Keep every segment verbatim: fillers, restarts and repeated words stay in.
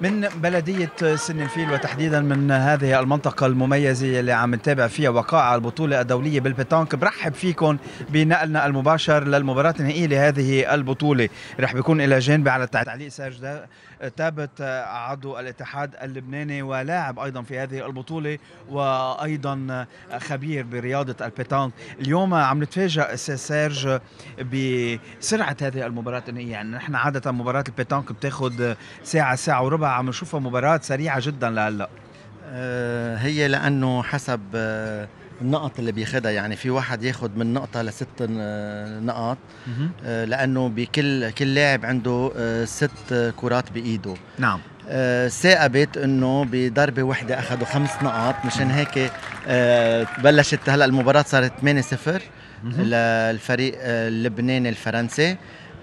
من بلدية سن الفيل وتحديدا من هذه المنطقة المميزة اللي عم نتابع فيها وقائع البطولة الدولية بالبيتانك، برحب فيكم بنقلنا المباشر للمباراة النهائية لهذه البطولة. رح بيكون إلى جانبي على التعليق سارج تابت عضو الاتحاد اللبناني ولاعب أيضا في هذه البطولة وأيضا خبير برياضة البيتانك. اليوم عم نتفاجأ سارج بسرعة هذه المباراة النهائية، يعني نحن عادة مباراة البيتانك بتاخد ساعة ساعة وربع، عم نشوفها مباراة سريعة جدا لهلا. هي لأنه حسب النقط اللي بياخدها، يعني في واحد ياخد من نقطة لست نقط لأنه بكل كل لاعب عنده ست كرات بإيده. نعم. ثاقبت انه بضربه وحده اخذوا خمس نقاط، مشان هيك بلشت هلا المباراة صارت ثمانية صفر للفريق اللبناني الفرنسي.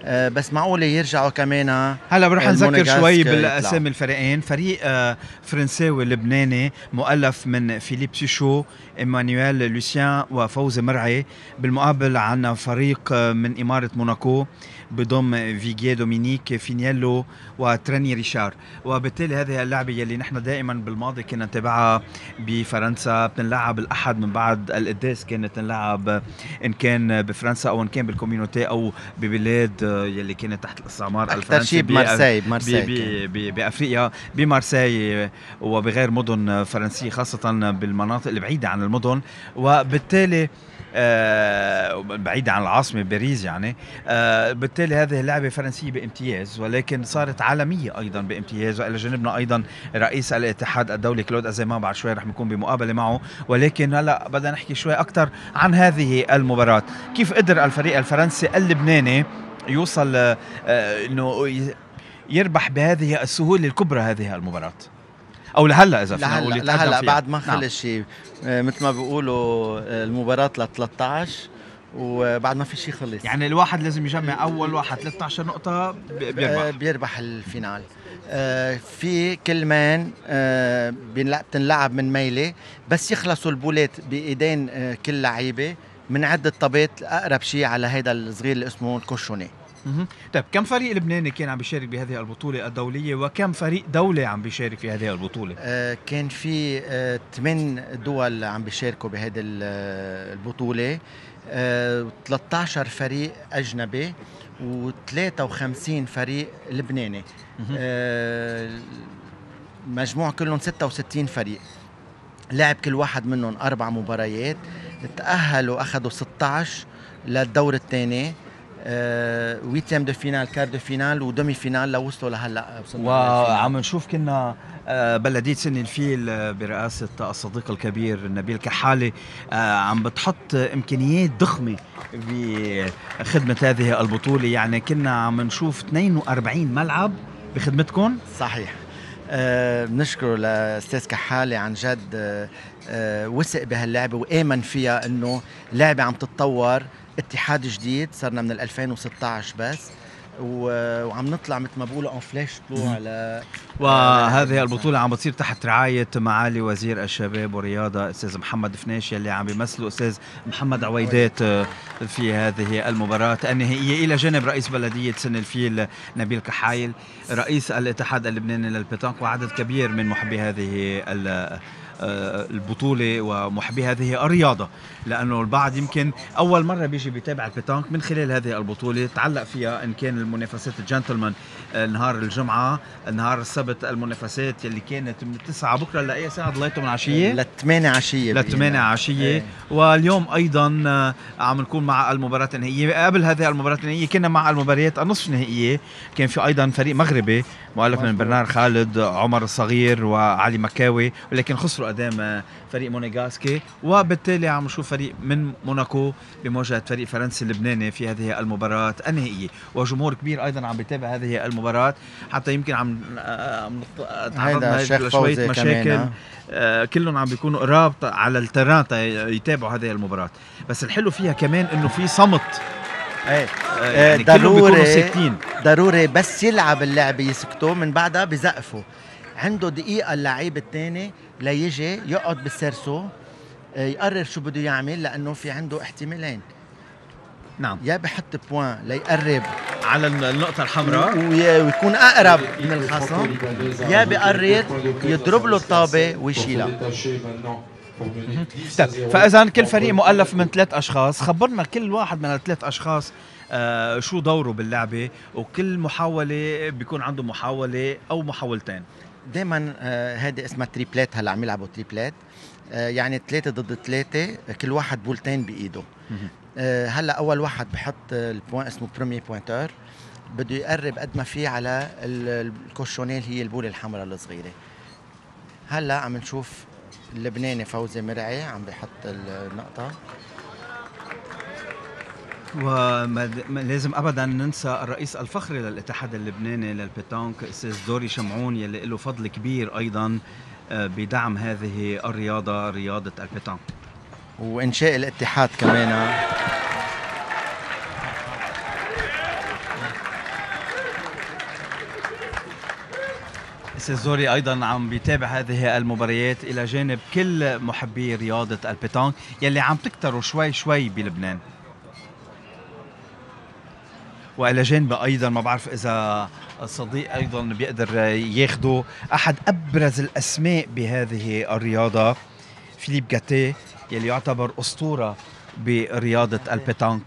أه بس معقوله يرجعوا كمان. هلا بنروح نذكر شوي بالاسامي الفريقين، فريق آه فرنساوي لبناني مؤلف من فيليب سوشو، إيمانويل لوسيان وفوزي مرعي. بالمقابل عندنا فريق آه من اماره موناكو بضم فيجيه دومينيك فينييلو وتراني ريشار، وبالتالي هذه اللعبه يلي نحن دائما بالماضي كنا نتابعها بفرنسا بتنلعب الاحد من بعد القداس، كانت تنلعب ان كان بفرنسا او ان كان بالكوميونيتي او ببلاد يلي كانت تحت الاستعمار الفرنسي، بمارسي بمارسي بافريقيا بمارسي وبغير مدن فرنسيه خاصه بالمناطق البعيده عن المدن وبالتالي آه بعيدة عن العاصمة باريس، يعني آه بالتالي هذه اللعبة فرنسية بامتياز ولكن صارت عالمية أيضا بامتياز. وإلى جانبنا أيضا رئيس الاتحاد الدولي كلود أزيما، بعد شوي رح نكون بمقابلة معه، ولكن هلا بدنا نحكي شوي أكثر عن هذه المباراة. كيف قدر الفريق الفرنسي اللبناني يوصل آه إنه يربح بهذه السهولة الكبرى هذه المباراة؟ او لهلا اذا فينا نقول لهلا بعد ما خلص شيء. نعم. مثل ما بيقولوا المباراه ل ثلاثة عشر وبعد ما في شيء خلص، يعني الواحد لازم يجمع اول واحد ثلاثة عشر نقطه بيربح بيربح الفينال. في كلمان بتنلعب من ميله، بس يخلصوا البولات بايدين كل لعيبه بنعد الطابات اقرب شيء على هذا الصغير اللي اسمه الكوشوني. طيب كم فريق لبناني كان عم بيشارك بهذه البطولة الدولية وكم فريق دولة عم بيشارك في هذه البطولة؟ آه كان في آه ثمان دول عم بيشاركوا بهذه البطولة، آه ثلاثة عشر فريق أجنبي و53 فريق لبناني، آه مجموع كلهم ستة وستين فريق. لعب كل واحد منهم أربع مباريات، تأهلوا أخذوا ستة عشر للدور الثاني، ويتيام دو فينال، كار دو فينال ودومي فينال لوصلوا لهلا. وعم نشوف كنا بلدية سن الفيل برئاسة الصديق الكبير نبيل كحالي عم بتحط إمكانيات ضخمة بخدمة هذه البطولة، يعني كنا عم نشوف اثنين وأربعين ملعب بخدمتكم. صحيح. أه بنشكره لأستاذ كحالي عن جد، أه أه وثق بهاللعبة وآمن فيها إنه لعبة عم تتطور، اتحاد جديد صرنا من ألفين وستة عشر بس وعم نطلع مثل ما بقولوا اون فلاش طلوع ل وهذه البطوله عم بتصير تحت رعايه معالي وزير الشباب والرياضه استاذ محمد فنيش، يلي عم بيمثله استاذ محمد عويدات في هذه المباراه النهائيه، الى جانب رئيس بلديه سن الفيل نبيل كحايل، رئيس الاتحاد اللبناني للبيتانك، وعدد كبير من محبي هذه البطولة ومحبي هذه الرياضة، لأنه البعض يمكن أول مرة بيجي بيتابع البيتانك من خلال هذه البطولة، تعلق فيها إن كان المنافسات الجنتلمان نهار الجمعة، نهار السبت المنافسات يلي كانت من تسعة بكرة لأي ساعة ضليتوا من عشية؟ لثمانية عشية لثمانية عشية ايه. واليوم أيضا عم نكون مع المباراة النهائية. قبل هذه المباراة النهائية كنا مع المباريات النصف النهائية، كان في أيضا فريق مغربي مؤلف من برنار خالد، عمر الصغير وعلي مكاوي، ولكن خسروا قدام فريق مونيغاسكي، وبالتالي عم نشوف فريق من موناكو بمواجهة فريق فرنسي لبناني في هذه المباراة النهائية، وجمهور كبير أيضا عم بيتابع هذه المباراة، حتى يمكن عم تعرضنا لشوية مشاكل، آه كلهم عم بيكونوا قراب على التران يتابعوا هذه المباراة، بس الحلو فيها كمان إنه في صمت. ايه يعني ضروري ضروري بس يلعب اللعبه يسكتوا، من بعدها بزقفوا، عنده دقيقه اللعيب الثاني ليجي يقعد بالسيرسو يقرر شو بده يعمل، لانه في عنده احتمالين. نعم، يا بحط بوان ليقرب على النقطة الحمراء ويكون أقرب من الخصم، يا بقرر يضرب له الطابة ويشيلها. طيب فإذا كل فريق مؤلف من ثلاث أشخاص، خبرنا كل واحد من الثلاث أشخاص آه شو دوره باللعبة، وكل محاولة بيكون عنده محاولة أو محاولتين. دائما هذه آه اسمها تريبلات، هلا عم يلعبوا تريبلات، آه يعني ثلاثة ضد ثلاثة، كل واحد بولتين بإيده. آه هلا أول واحد بحط البوان اسمه برومي بوينتور، بده يقرب قد ما فيه على الكوشونيل، هي البولة الحمراء الصغيرة. هلا عم نشوف اللبناني فوزي مرعي عم بحط النقطة. ولازم ابدا ننسى الرئيس الفخري للاتحاد اللبناني للبيتانك السيد دوري شمعون، يلي له فضل كبير ايضا بدعم هذه الرياضه، رياضه البيتانك وانشاء الاتحاد كمان. السيد دوري ايضا عم بيتابع هذه المباريات الى جانب كل محبي رياضه البيتانك يلي عم تكتروا شوي شوي بلبنان. وإلى جانبه أيضاً ما بعرف إذا الصديق أيضاً بيقدر ياخده أحد أبرز الأسماء بهذه الرياضة، فيليب كانتي يلي يعتبر أسطورة برياضة البيتانك.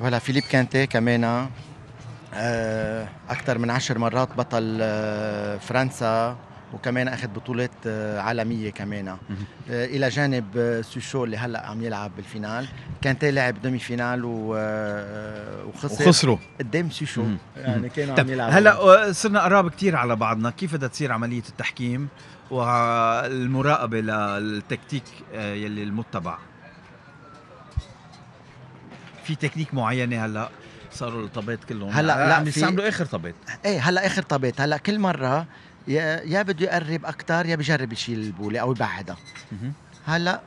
ولا فيليب كانتي كمان أكثر من عشر مرات بطل فرنسا، وكمان اخذ بطولات عالميه كمان. الى جانب سوشو اللي هلا عم يلعب بالفينال، كانت لعب دومي فينال وخسر وخسروا قدام سوشو. يعني كانوا عم يلعبوا. هلا صرنا قراب كثير على بعضنا، كيف بدها تصير عمليه التحكيم والمراقبه للتكتيك يلي المتبع؟ في تكنيك معينه هلا صاروا الطابات كلهم هلا لا بيستعملوا اخر طابات. ايه هلا اخر طابات، هلا كل مره يا بده يقرب اكثر يا بجرب يشيل البوله او يبعدها. هلا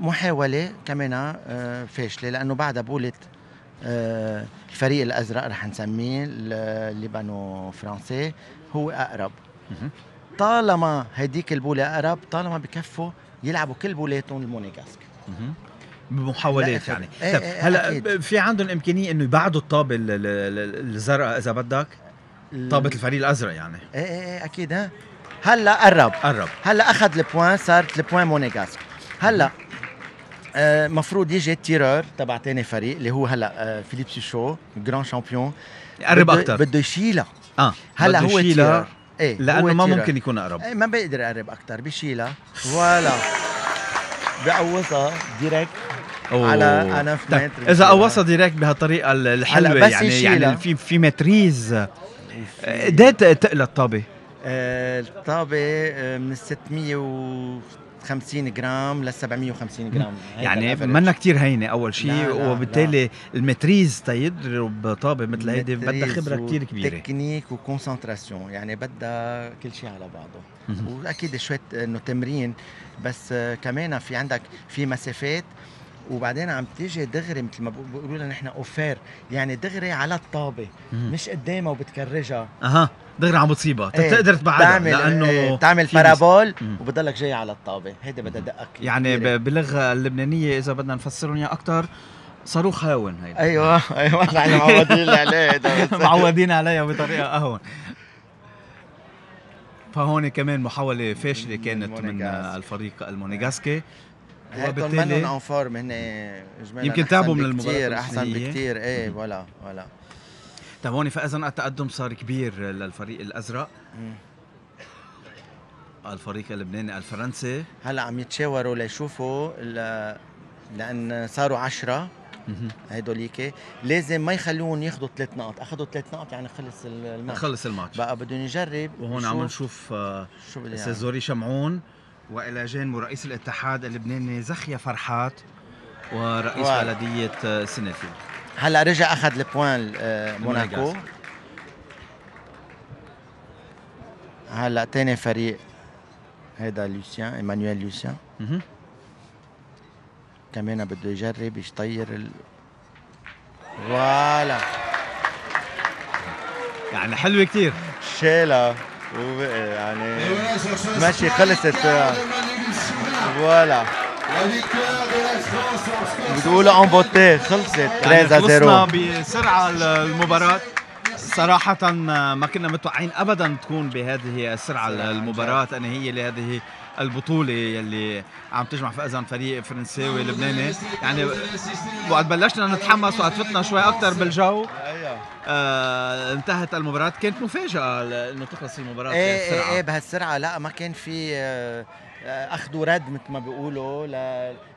محاوله كمان فاشله، لانه بعدها بوله الفريق الازرق رح نسميه الليبانو فرنسي هو اقرب. طالما هديك البوله اقرب، طالما بكفوا يلعبوا كل بولاتهم المونيغاسك بمحاولات يعني. طيب إيه هلا أكيد. في عندهم امكانيه انه يبعدوا الطابه الزرقاء اذا بدك، طابة الفريق الازرق يعني. ايه ايه اكيد. ها هلا قرب قرب، هلا اخذ البوان، صارت البوان مونيغاسك. هلا آه مفروض يجي التيرور تبع ثاني فريق اللي هو هلا آه فيليب سوشو جراند شامبيون، يقرب اكثر، بده يشيلها. اه هلا هو التيرور، ايه لانه ما ممكن يكون اقرب، ايه ما بيقدر يقرب اكثر، بيشيلها ولا بيقوصها ديريكت على تمانية متر. اذا قوصها ديريكت بهالطريقه الحلوه يعني، يعني في في ماتريز قديت تقلى الطابة؟ آه الطابة من ستمية وخمسين جرام ل سبعمية وخمسين جرام، يعني منا كتير هينة أول شيء، وبالتالي المتريز تيضرب طابة مثل هيدي بدها خبرة كتير كبيرة، تكنيك وكونسنتراسيون، يعني بدها كل شيء على بعضه. وأكيد شوية إنه تمرين، بس كمان في عندك في مسافات، وبعدين عم تيجي دغري مثل ما بيقولوا لنا نحن اوفير، يعني دغري على الطابه مش قدامها وبتكرجها. اها دغري عم بتصيبها، ايه تقدر تبعدها لانه ايه تعمل بارابول وبضلك جاي على الطابه، هيدا بدها دقه. يعني باللغه اللبنانيه اذا بدنا نفسرهم اياها اكثر، صاروخ هاون هيدا. ايوه ايوه نحن معودين عليه معودين عليها بطريقه اهون. فهون كمان محاوله فاشله كانت من الفريق المونيغاسكي، وبالتالي منهم فورم هن يمكن تعبوا من المباراه كثير احسن بكثير. ايه ولا ولا طيب هون فاذا التقدم صار كبير للفريق الازرق. مم. الفريق اللبناني الفرنسي هلا عم يتشاوروا ليشوفوا ل... لان صاروا عشرة هدوليك، لازم ما يخلوهم ياخذوا ثلاث نقط، اخذوا ثلاث نقط يعني خلص الماتش، خلص الماتش بقى بدهم يجرب. وهون عم نشوف استاذ زوري شمعون، وإلى جانبه رئيس الاتحاد اللبناني زخيا فرحات، ورئيس واو. بلدية سنافيل. هلا رجع أخذ البوان موناكو. هلا تاني فريق هيدا لوسيان، إيمانويل لوسيان كمان بده يجرب يطير ال... فوالا يعني حلوة كتير، شيلها يعني ماشي خلصت. فوالا البطولة اون بوتي خلصت ثلاثة صفر بسرعة المباراة. صراحة ما كنا متوقعين ابدا تكون بهذه السرعة المباراة ان هي لهذه البطولة يلي عم تجمع في اذن فريق فرنساوي لبناني. يعني وقت بلشنا نتحمس وقت فتنا شوي اكثر بالجو آه انتهت المباراة. كانت مفاجأة انه تخلص المباراة ايه بهالسرعة. ايه بهالسرعة لا ما كان في آه اخذ ورد مثل ما بيقولوا ل...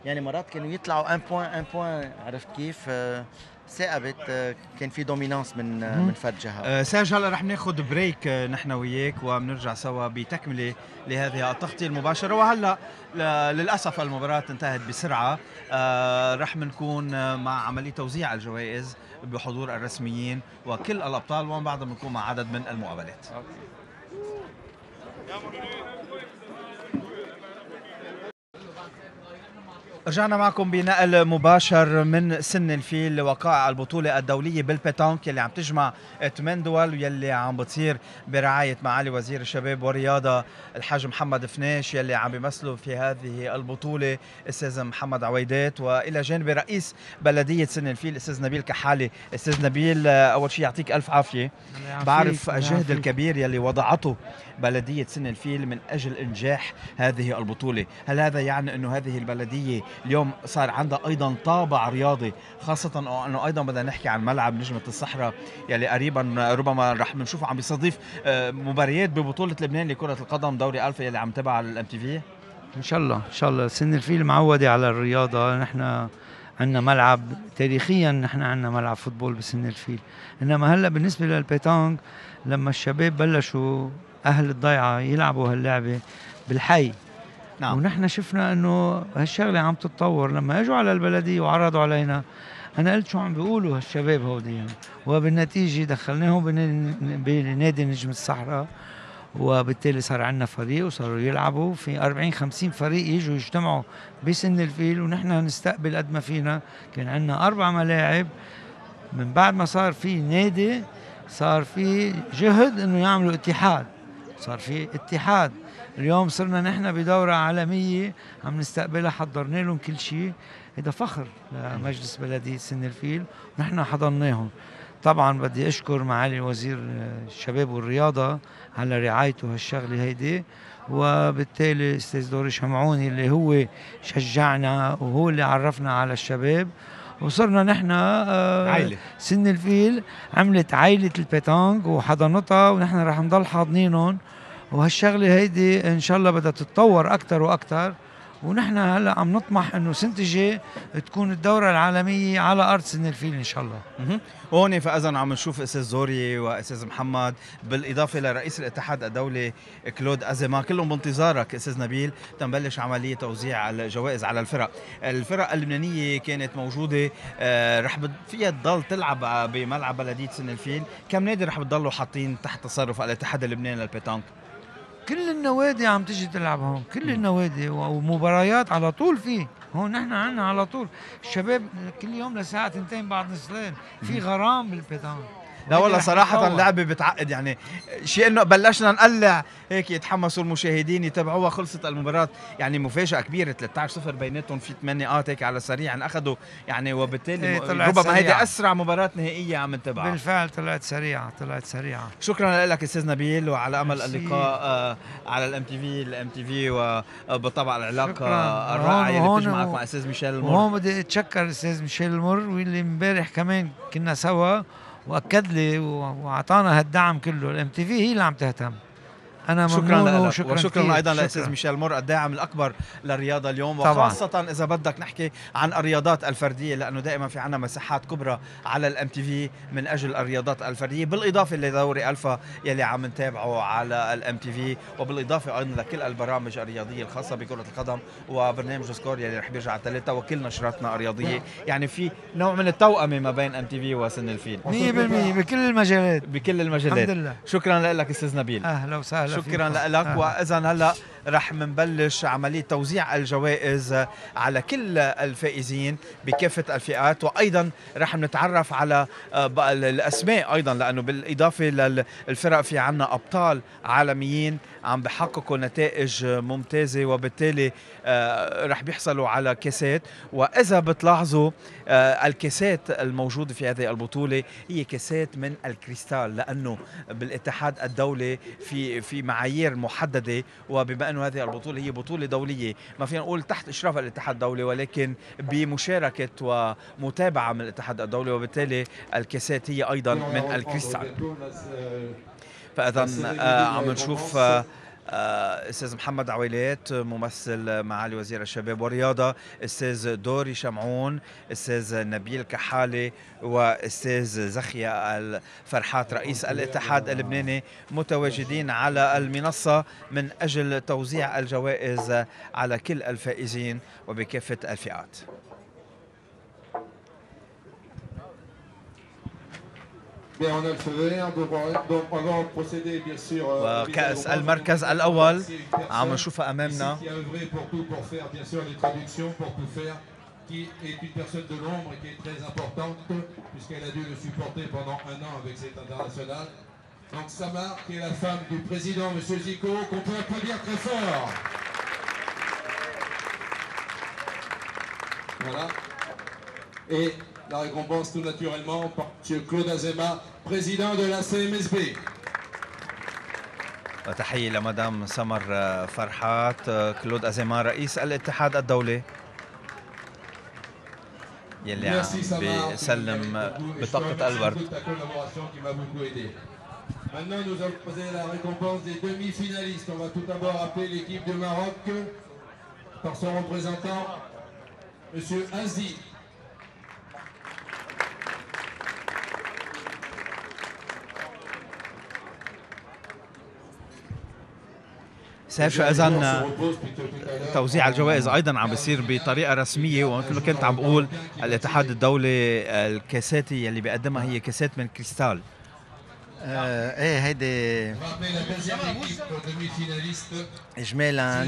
يعني مرات كانوا يطلعوا ان بوان ان بوان عرفت كيف آه ثاقبت آه كان في دومينانس من آه من فرجها. آه ساج هلا رح ناخذ بريك آه نحن وياك وبنرجع سوا بتكمله لهذه التغطيه المباشره. وهلا للاسف المباراه انتهت بسرعه. آه رح بنكون آه مع عمليه توزيع الجوائز بحضور الرسميين وكل الابطال ومن بعدها بنكون مع عدد من المقابلات. رجعنا معكم بنقل مباشر من سن الفيل لوقائع البطولة الدولية بالبيتانك اللي عم تجمع ثمان دول واللي عم بتصير برعاية معالي وزير الشباب والرياضة الحاج محمد فنيش يلي عم بيمثلوا في هذه البطولة الأستاذ محمد عويدات وإلى جانب رئيس بلدية سن الفيل الأستاذ نبيل كحالة. أستاذ نبيل أول شيء يعطيك ألف عافية. بعرف الجهد الكبير يلي وضعته بلدية سن الفيل من أجل إنجاح هذه البطولة، هل هذا يعني أنه هذه البلدية اليوم صار عندها أيضا طابع رياضي خاصة أنه أيضا بدنا نحكي عن ملعب نجمة الصحراء يلي قريبا ربما رح بنشوفه عم بيستضيف مباريات ببطولة لبنان لكرة القدم دوري ألفا يلي عم تبع الام تي في؟ إن شاء الله إن شاء الله سن الفيل معودة على الرياضة. نحن عندنا ملعب تاريخيا، نحن عندنا ملعب فوتبول بسن الفيل، إنما هلا بالنسبة للبيتانك لما الشباب بلشوا أهل الضيعة يلعبوا هاللعبة بالحي نعم. ونحن شفنا انه هالشغله عم تتطور. لما اجوا على البلديه وعرضوا علينا انا قلت شو عم بيقولوا هالشباب هودي يعني. وبالنتيجه دخلناهم بنادي نجم الصحراء وبالتالي صار عندنا فريق وصاروا يلعبوا في أربعين خمسين فريق يجوا يجتمعوا بسن الفيل ونحن نستقبل قد ما فينا. كان عندنا اربع ملاعب، من بعد ما صار في نادي صار في جهد انه يعملوا اتحاد، صار في اتحاد. اليوم صرنا نحن بدورة عالمية عم نستقبلها، حضرنا لهم كل شيء. هذا فخر لمجلس بلدية سن الفيل ونحن حضرناهم. طبعا بدي اشكر معالي وزير الشباب والرياضة على رعايته هالشغلة هيدي، وبالتالي استاذ دوري شمعون اللي هو شجعنا وهو اللي عرفنا على الشباب وصرنا نحن عائلة. سن الفيل عملت عائلة البيتانك وحضنتها ونحن رح نضل حاضنينهم، وهالشغله هيدي ان شاء الله بدها تتطور اكثر واكثر. ونحن هلا عم نطمح انه السنه الجايه تكون الدوره العالميه على ارض سن الفيل ان شاء الله. هون فاذا عم نشوف استاذ زوري واستاذ محمد بالاضافه لرئيس الاتحاد الدولي كلود ازما كلهم بانتظارك استاذ نبيل تنبلش عمليه توزيع الجوائز على الفرق. الفرق اللبنانيه كانت موجوده رح فيها تضل تلعب بملعب بلديه سن الفيل، كم نادي رح بتضلوا حاطين تحت تصرف الاتحاد اللبناني للبيتانك؟ كل النوادي عم تيجي تلعب هون، كل النوادي ومباريات على طول فيه هون. نحن عندنا على طول الشباب كل يوم لساعه اثنتين بعد نسلان في غرام بالبيتانك. لا والله صراحه اللعبه بتعقد، يعني شيء انه بلشنا نقلع هيك يتحمسوا المشاهدين يتابعوها. خلصت المباراه يعني مفاجاه كبيره ثلاثة عشر صفر بيناتهم في ثمان نقاط هيك على السريع انأخذوا يعني، وبالتالي ربما هيدي اسرع مباراه نهائيه عم نتابعها. بالفعل طلعت سريعه طلعت سريعه. شكرا لك استاذ نبيل وعلى امل اللقاء آه على الام تي في الام تي في وبالطبع العلاقه الرائعه اللي بتجمعك مع استاذ ميشيل مور. هون بدي اتشكر استاذ ميشيل مور واللي امبارح كمان كنا سوا واكد لي واعطانا هالدعم كله. الام تي في هي اللي عم تهتم. انا شكرا لك وشكرا ايضا للاستاذ ميشيل مور الداعم الاكبر للرياضه اليوم وخاصه طبعا. اذا بدك نحكي عن الرياضات الفرديه لانه دائما في عنا مساحات كبرى على الام تي في من اجل الرياضات الفرديه بالاضافه لدوري الفا يلي عم نتابعه على الام تي في وبالاضافه ايضا لكل البرامج الرياضيه الخاصه بكره القدم وبرنامج سكور يلي رح بيرجع على الثلاثه وكل نشراتنا الرياضيه. يعني في نوع من التوأمه ما بين ام تي في وسن الفيل مية بالمية بكل المجالات بكل المجالات. الحمد لله. شكرا لك استاذ نبيل. اهلا وسهلا. شكرا لك. واذا هلا رح منبلش عملية توزيع الجوائز على كل الفائزين بكافة الفئات، وأيضا رح نتعرف على الأسماء أيضا، لأنه بالإضافة للفرق في عنا أبطال عالميين عم بحققوا نتائج ممتازة، وبالتالي رح بيحصلوا على كاسات. وإذا بتلاحظوا الكاسات الموجودة في هذه البطولة هي كاسات من الكريستال، لأنه بالاتحاد الدولي في في معايير محددة، وبما أنه هذه البطولة هي بطولة دولية ما فينا نقول تحت إشراف الاتحاد الدولي، ولكن بمشاركة ومتابعة من الاتحاد الدولي، وبالتالي الكاسات هي أيضا من الكريستال. فإذا عم نشوف أستاذ محمد عويلات ممثل معالي وزير الشباب والرياضة، أستاذ دوري شمعون، أستاذ نبيل كحالي، وأستاذ زخيا فرحات رئيس الاتحاد اللبناني متواجدين على المنصة من أجل توزيع الجوائز على كل الفائزين وبكافة الفئات. وكأس المركز الأول عم نشوفها أمامنا. Donc Samar, qui est la femme du président Monsieur Zico, qu'on peut applaudir très fort. Voilà. Et la récompense tout naturellement par M. Claude Azema, président de la C M S B. وتحية لمدام سمر فرحات، كلود أزما رئيس الاتحاد الدولي يلي عم بيسلم بطاقة الورد. Maintenant nous allons poser la récompense des demi-finalistes. On va tout d'abord appeler l'équipe de Maroc par son représentant M. Azi. سيف إذن توزيع الجوائز أيضاً عم بيصير بطريقة رسمية، ومثل ما كنت عم بقول الاتحاد الدولي الكاسات اللي بيقدمها هي كاسات من كريستال. ايه هيدي اجمالا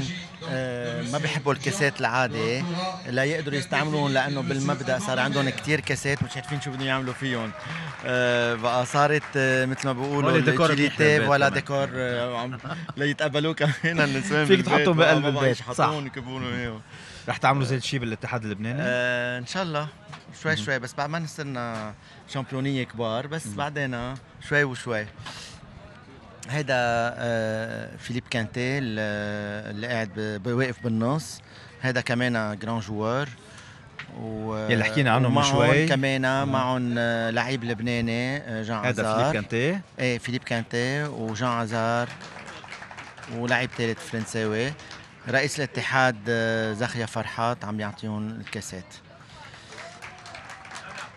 ما بحبوا الكاسات العادي، لا يقدروا يستعملون لانه بالمبدا صار عندهم كثير كاسات مش عارفين شو بدهم يعملوا فيهم، بقى صارت مثل ما بيقولوا ديكور ولا ديكور ليتقبلوه كمان النسوان. فيك تحطهم بقلب البيت حطوهم يكبونوا هيك. رح تعملوا زي الشيء بالاتحاد اللبناني؟ آه ان شاء الله شوي شوي، بس بعد ما نصيرنا شامبيونيه كبار، بس بعدين شوي وشوي. هيدا آه فيليب كانت اللي قاعد واقف بالنص، هيدا كمان جران جوار يلي حكينا عنه من شوي، كمان معهم لعيب لبناني جان عزار. هيدا فيليب كانت، ايه فيليب كانت وجان عزار ولاعب ثالث فرنساوي. رئيس الاتحاد زخيا فرحات عم يعطيهم الكاسات.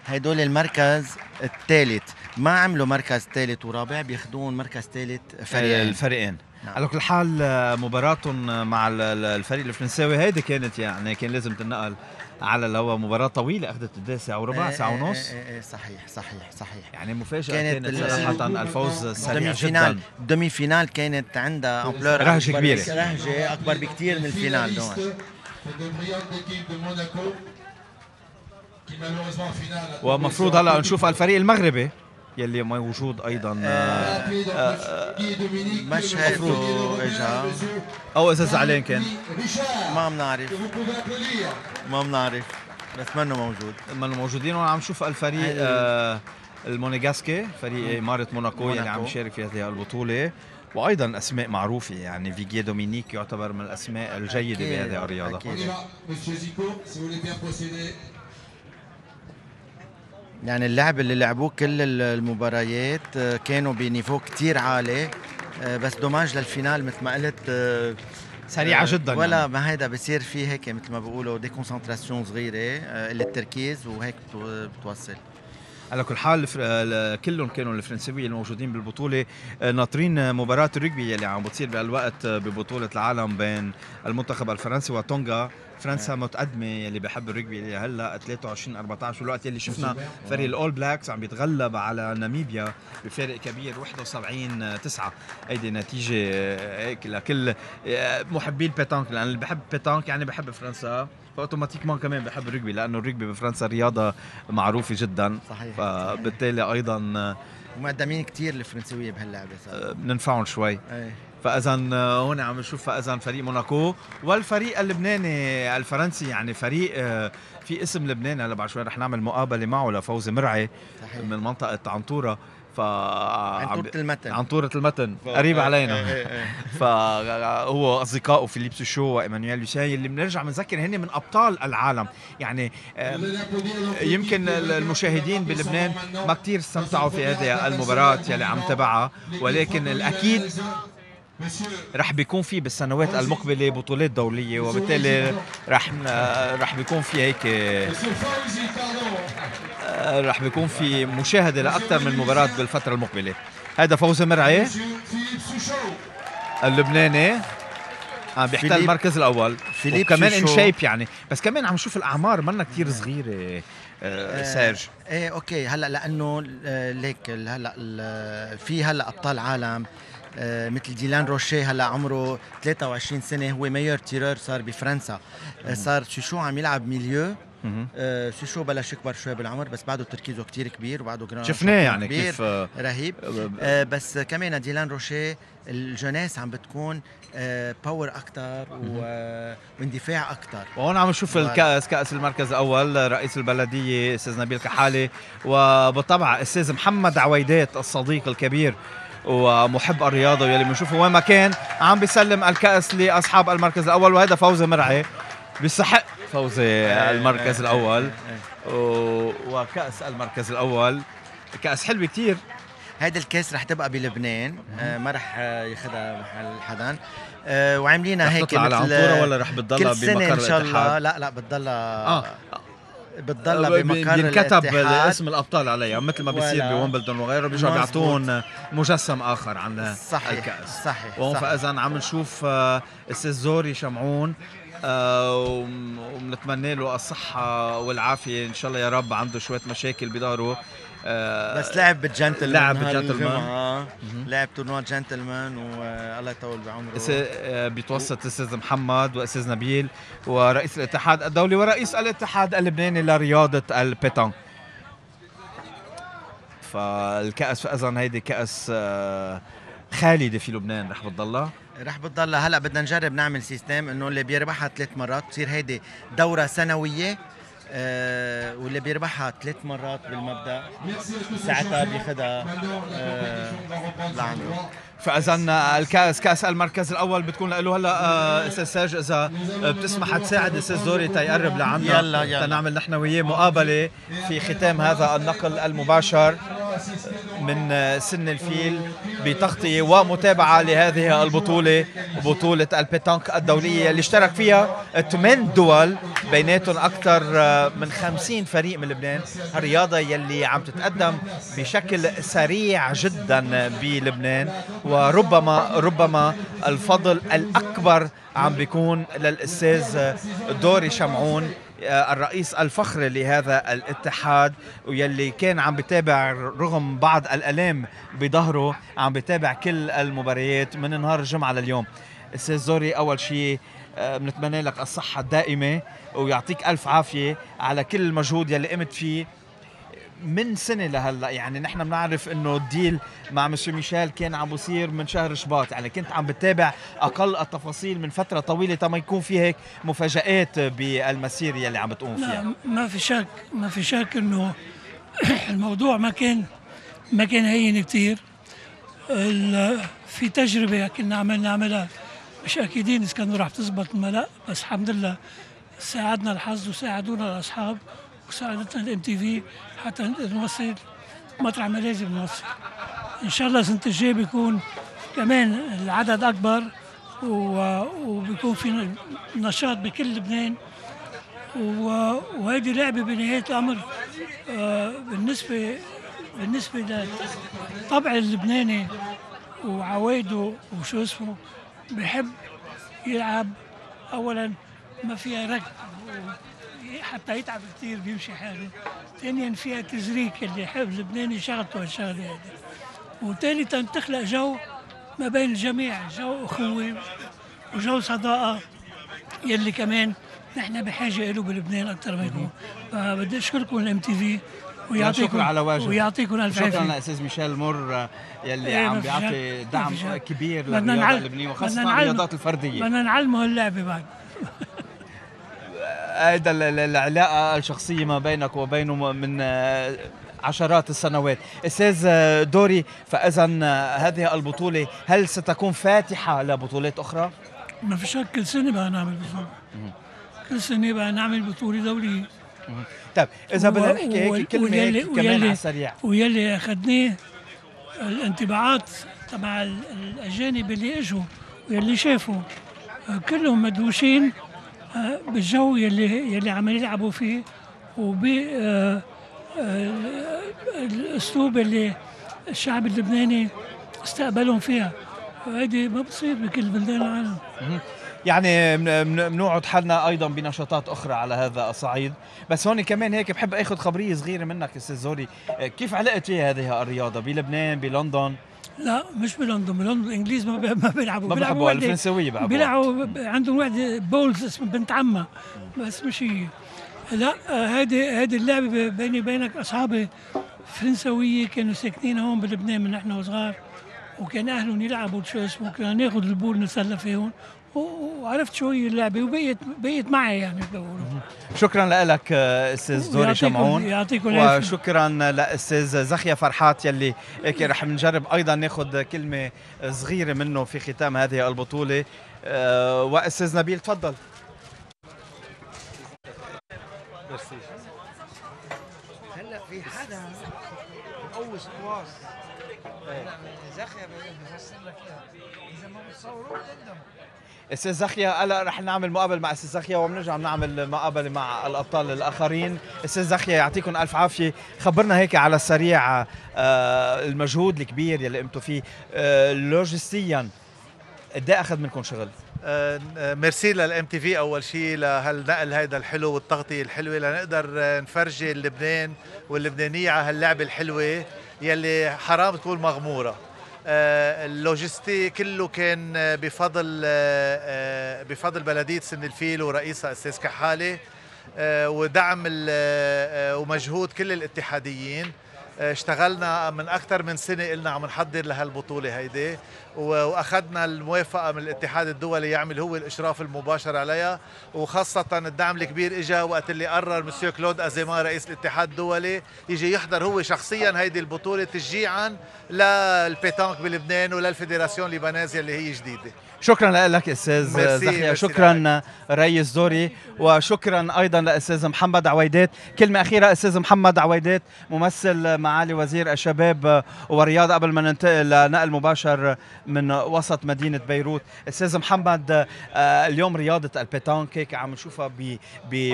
هيدول المركز الثالث، ما عملوا مركز ثالث ورابع، بياخذون مركز ثالث فريقين. الفريقين نعم. على كل حال مباراتهم مع الفريق الفرنساوي هيدي كانت يعني كان لازم تنقل على الهواء، مباراة طويلة أخذت قد ساعة وربع، ساعة ونص. صحيح صحيح صحيح، يعني مفاجأة كانت صراحة، الفوز السريع جدا. الدمي فينال كانت عندها أمبلور رهجة كبيرة، رهجة أكبر بكثير من الفينال. ومفروض هلا نشوف الفريق المغربي يلي موجود ايضا، مش مفروض اجا او اذا زعلان كان ما بنعرف ما بنعرف بس منه موجود، منه موجودين. وعم نشوف الفريق المونيغاسكي، فريق اماره موناكو يلي عم يشارك في هذه البطوله، وايضا اسماء معروفه يعني فيجي دومينيك يعتبر من الاسماء الجيده بهذه الرياضه. يعني اللعب اللي لعبوه كل المباريات كانوا بنيفو كتير عالي، بس دوماج للفينال مثل ما قلت سريعه جدا، ولا يعني. ما هيدا بصير فيه هيك مثل ما بيقولوا دي كونسنتراسيون صغيره، التركيز وهيك بتوصل. على كل حال كلهم كانوا الفرنساويين الموجودين بالبطوله ناطرين مباراه الرجبي اللي عم بتصير بهالوقت ببطوله العالم بين المنتخب الفرنسي وتونغا فرنسا متقدمه يلي بحب الرجبي اللي هلا ثلاثة وعشرين أربعة عشر، والوقت يلي شفنا فريق الاول بلاكس عم بيتغلب على ناميبيا بفارق كبير واحد وسبعين تسعة. هيدي نتيجه هيك لكل محبي البيتانك، لان اللي بحب البيتانك يعني بحب فرنسا، فاوتوماتيكمان كمان بحب الرجبي، لانه الرجبي بفرنسا رياضه معروفه جدا. صحيح. فبالتالي ايضا ومقدمين كثير الفرنسويه بهاللعبه، بننفعهم شوي. أي. فاذا هون عم نشوف فاذا فريق موناكو والفريق اللبناني الفرنسي، يعني فريق في اسم لبناني هلا بعد شوي رح نعمل مقابله معه لفوزي مرعي. صحيح. من منطقه عنطوره، ف عنطوره المتن عنطوره المتن قريب علينا. فهو اصدقائه فيليب سوشو وإيمانويل لوسيان اللي بنرجع بنذكر هن من ابطال العالم. يعني يمكن المشاهدين بلبنان ما كثير استمتعوا في هذه المباراه يلي عم تبعها، ولكن الاكيد رح بيكون في بالسنوات المقبله بطولات دوليه، وبالتالي رح رح بيكون في هيك رح بيكون في مشاهده لاكثر من مباراه بالفتره المقبله. هذا فوزي مرعي اللبناني عم بيحتل المركز الاول، وكمان ان شيب يعني، بس كمان عم نشوف الاعمار منا كثير صغيره. آه سيرج ايه اوكي. هلا لانه ليك هلا في هلا ابطال عالم آه مثل ديلان روشي هلا عمره ثلاثة وعشرين سنه، هو ميور تيرور صار بفرنسا. آه صار شيشو عم يلعب ميليو. آه شيشو بلش يكبر شوي بالعمر، بس بعده تركيزه كثير كبير، وبعده شفناه يعني كيف آه رهيب. آه بس كمان ديلان روشي الجوناس عم بتكون آه باور اكثر واندفاع اكثر. وهون عم نشوف الكاس، كاس المركز الاول، رئيس البلديه استاذ نبيل كحاله، وبالطبع استاذ محمد عويدات الصديق الكبير ومحب الرياضه يلي بنشوفه وين ما كان عم بيسلم الكاس لاصحاب المركز الاول. وهذا فوزي مرعي بيستحق فوزي المركز الاول وكاس المركز الاول. كاس حلو كثير. هيدا الكاس رح تبقى بلبنان، آه ما رح ياخذها محل حدا. آه وعاملينها هيك مثل عنطوره، ولا رح بتضلها بمقر ان شاء الله؟ لا لا بتضلها آه. بتضلها بمقر بينكتب اسم الابطال عليها مثل ما بيصير بويمبلدون وغيره، بيرجعوا بيعطون مجسم اخر عن صحيح الكاس. صحيح وهون فاذا عم نشوف الاستاذ زوري شمعون، آه وبنتمنى له الصحه والعافيه ان شاء الله، يا رب. عنده شويه مشاكل بظهره، آه بس لعب بالجنتلمان، لعب بالجنتلمان، لعب تورنوا جنتلمان، والله يطول بعمره. آه بيتوسط الاستاذ محمد والاستاذ نبيل ورئيس الاتحاد الدولي ورئيس الاتحاد اللبناني لرياضه البيتانك. فالكاس اذا هيدي كاس آه خالده في لبنان، رح بتضلها رح بتضلها هلا بدنا نجرب نعمل سيستم انه اللي بيربحها ثلاث مرات بتصير هيدي دوره سنويه، أه واللي بيربحها ثلاث مرات بالمبدا ساعتها بياخذها أه لعنده. فاذا الكاس، كاس المركز الاول بتكون له. هلا استاذ ساج اذا بتسمح تساعد استاذ زوري تيقرب لعنا، يلا يلا تنعمل نحن وياه مقابله في ختام هذا النقل المباشر من سن الفيل بتغطيه ومتابعه لهذه البطوله، بطوله البيتانك الدوليه اللي اشترك فيها ثمان دول، بيناتهم اكثر من خمسين فريق من لبنان. الرياضه يلي عم تتقدم بشكل سريع جدا بلبنان، وربما ربما الفضل الاكبر عم بيكون للاستاذ دوري شمعون الرئيس الفخري لهذا الاتحاد، ويلي كان عم بتابع رغم بعض الالام بظهره، عم بتابع كل المباريات من نهار الجمعه لليوم. استاذ زوري اول شيء بنتمنى لك الصحه الدائمه، ويعطيك الف عافيه على كل المجهود يلي قمت فيه من سنه لهلا. يعني نحن بنعرف انه الديل مع مستر ميشيل كان عم بصير من شهر شباط، يعني كنت عم بتابع اقل التفاصيل من فتره طويله، تما يكون في هيك مفاجآت بالمسير يلي عم بتقوم فيها. ما في شك، ما في شك انه الموضوع ما كان ما كان هين كثير. في تجربه كنا عملنا عملها مش اكيدين اذا كانوا رح تزبط ولا لا، بس الحمد لله ساعدنا الحظ وساعدونا الاصحاب وساعدتنا الام تي في حتى نوصل مطرح ما لازم نوصل. ان شاء الله السنه الجايه بيكون كمان العدد اكبر، وبيكون في نشاط بكل لبنان، وهيدي لعبه بنهايه الامر. بالنسبه بالنسبه للطبع اللبناني وعوايده وشو اسمه، بحب يلعب اولا ما فيها ركض حتى يتعب كثير بيمشي حاله. ثانيا فيها تزريك اللي حب لبناني شغلته هالشغله هذه. وثالثا تخلق جو ما بين الجميع، جو اخوه وجو صداقه يلي كمان نحن بحاجه له بلبنان اكثر ما يكون. فبدي اشكركم الام تي في ويعطيكم على واجب ويعطيكم الف عافيه. شكرا لأستاذ ميشيل مر يلي إيه عم بيعطي دعم كبير للرياضه اللبنانيه وخاصه الرياضات الفرديه. بدنا نعلمه اللعبه بعد. هيدا العلاقه الشخصيه ما بينك وبينه من عشرات السنوات. استاذ دوري، فاذا هذه البطوله هل ستكون فاتحه لبطولات اخرى؟ ما في شك، كل سنه بقى نعمل بطوله. كل سنه بقى نعمل بطوله دوليه. طيب اذا بدنا نحكي هيك كلمه ويالي هيك كمان على السريع، ويلي اخذناه الانطباعات تبع الاجانب اللي اجوا واللي شافوا كلهم مدهوشين بالجو يلي يلي عم يلعبوا فيه وبالاسلوب اللي الشعب اللبناني استقبلهم فيها. هيدي ما بتصير بكل بلدان العالم. يعني بنوعد حالنا ايضا بنشاطات اخرى على هذا الصعيد، بس هون كمان هيك بحب اخذ خبريه صغيره منك استاذ دوري، كيف علقت فيها هذه الرياضه بلبنان بلندن؟ لا مش بلندن، بلندن الانجليز ما بيلعبوا، ما بيلعبوا الفرنسويه بيلعبوا، بيلعبوا عندهم وحده بولز اسمها بنت عمها، بس مش هي. لا هيدي هيدي اللعبه بيني وبينك اصحابي فرنسويه كانوا ساكنين هون بلبنان من نحن وصغار، وكان اهلهم يلعبوا شو اسمه، كنا ناخذ البول نتسلى فيهم وعرفت شو هي اللعبه وبقيت بقيت معي يعني. شكرا لك استاذ دوري شمعون، يعطيكم العافيه. وشكرا لاستاذ زخيا فرحات يلي هيك رح نجرب ايضا ناخذ كلمه صغيره منه في ختام هذه البطوله. أه واستاذ نبيل تفضل. ميرسي. هلا في حدا مقوص كواس زخيا بدي اوصل لك اياها، اذا ما بتصوروه بتندم. استاذ زخيا هلا رح نعمل مقابله مع استاذ زخيا وبنرجع بنعمل مقابله مع الابطال الاخرين. استاذ زخيا يعطيكم الف عافيه، خبرنا هيك على السريع المجهود الكبير يلي قمتوا فيه لوجستيا، قد ايه اخذ منكم شغل؟ ميرسي للام تي في اول شيء لهالنقل هيدا الحلو والتغطيه الحلوه لنقدر نفرجي لبنان واللبنانيه على هاللعبه الحلوه يلي حرام تكون مغموره. اللوجستي كله كان بفضل بفضل بلديه سن الفيل ورئيسها استاذ كحاله، ودعم ومجهود كل الاتحاديين. اشتغلنا من اكثر من سنه قلنا عم نحضر لهالبطوله هيدي، واخذنا الموافقه من الاتحاد الدولي يعمل هو الاشراف المباشر عليها، وخاصه الدعم الكبير اجى وقت اللي قرر مسيو كلود ازيما رئيس الاتحاد الدولي يجي يحضر هو شخصيا هيدي البطوله تشجيعا للبيتانك بلبنان وللفيدراسيون اللبنانيه اللي هي جديده. شكرا لك استاذ زخيا، شكرا رئيس دوري، وشكرا ايضا للاستاذ محمد عويدات. كلمه اخيره استاذ محمد عويدات، ممثل معالي وزير الشباب والرياضه، قبل ما ننتقل لنقل مباشر من وسط مدينه بيروت. استاذ محمد، اليوم رياضه البيتانك هيك عم نشوفها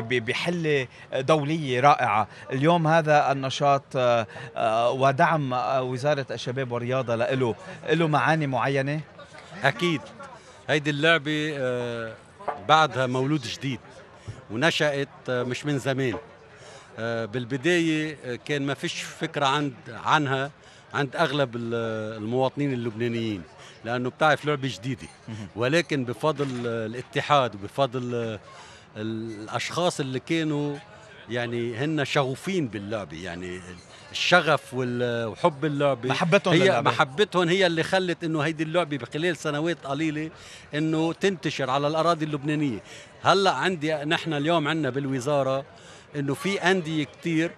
بحله دوليه رائعه، اليوم هذا النشاط ودعم وزاره الشباب والرياضه له له معاني معينه؟ اكيد هيدي اللعبه بعدها مولود جديد ونشأت مش من زمان. بالبدايه كان ما فيش فكره عند عنها عند اغلب المواطنين اللبنانيين، لانه بتعرف لعبه جديده، ولكن بفضل الاتحاد وبفضل الاشخاص اللي كانوا يعني هن شغوفين باللعبه، يعني الشغف وحب اللعبه محبتهم هي للعبة. محبتهم هي اللي خلت انه هيدي اللعبه بخلال سنوات قليله انه تنتشر على الاراضي اللبنانيه. هلا عندي نحن اليوم عندنا بالوزاره انه في انديه كثير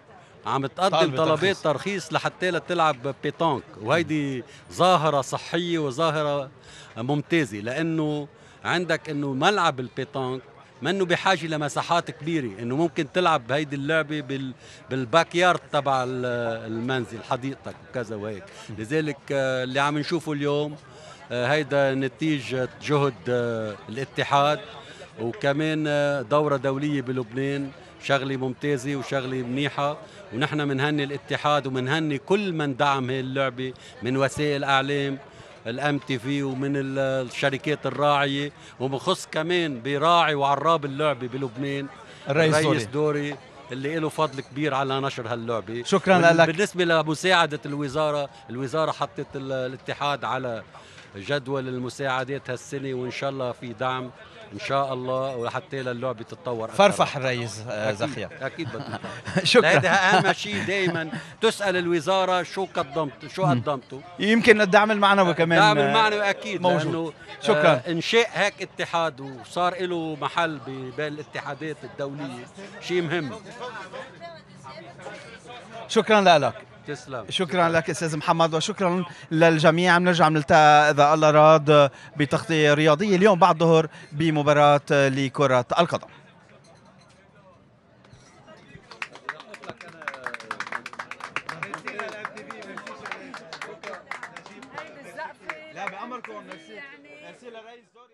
عم تقدم طلبات ترخيص لحتى لا تلعب بيتانك، وهيدي ظاهره صحيه وظاهره ممتازه، لانه عندك انه ملعب البيتانك منه بحاجه لمساحات كبيره، انه ممكن تلعب هيدي اللعبه بال بالباك يارد تبع المنزل حديقتك وكذا وهيك. لذلك اللي عم نشوفه اليوم هيدا نتيجه جهد الاتحاد وكمان دوره دوليه بلبنان، شغله ممتازه وشغله منيحه، ونحن منهني الاتحاد ومنهني كل من دعم هي اللعبه من وسائل اعلام الام تي في ومن الشركات الراعيه، وبخص كمان براعي وعراب اللعبه بلبنان الرئيس, الرئيس دوري اللي له فضل كبير على نشر هاللعبه. شكرا لك. بالنسبه لمساعده الوزاره، الوزاره حطت الاتحاد على جدول المساعدات هالسنه، وان شاء الله في دعم ان شاء الله وحتى للعبه تتطور. فرفح الرئيس زكية اكيد بدنا. شكرا. هذا اهم شيء دائما تسال الوزاره شو قدمت شو قدمتوا. يمكن الدعم المعنوي كمان، الدعم المعنوي اكيد موجود لأنه شكرا. انشاء هيك اتحاد وصار له محل بين الاتحادات الدوليه شيء مهم. شكرا لك. تسلم. شكرا لك استاذ محمد وشكرا للجميع. بنرجع بنلتقى اذا الله راد بتغطيه رياضيه اليوم بعد الظهر بمباراه لكره القدم. لا بامركم. ميرسي ميرسي للرئيس.